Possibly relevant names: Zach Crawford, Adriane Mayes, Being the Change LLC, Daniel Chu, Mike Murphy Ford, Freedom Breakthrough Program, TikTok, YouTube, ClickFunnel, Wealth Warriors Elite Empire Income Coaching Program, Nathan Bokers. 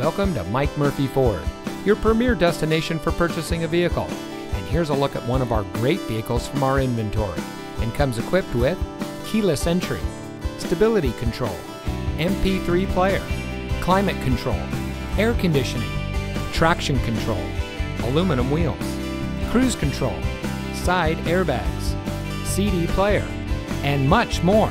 Welcome to Mike Murphy Ford, your premier destination for purchasing a vehicle. And here's a look at one of our great vehicles from our inventory, and comes equipped with keyless entry, stability control, MP3 player, climate control, air conditioning, traction control, aluminum wheels, cruise control, side airbags, CD player, and much more.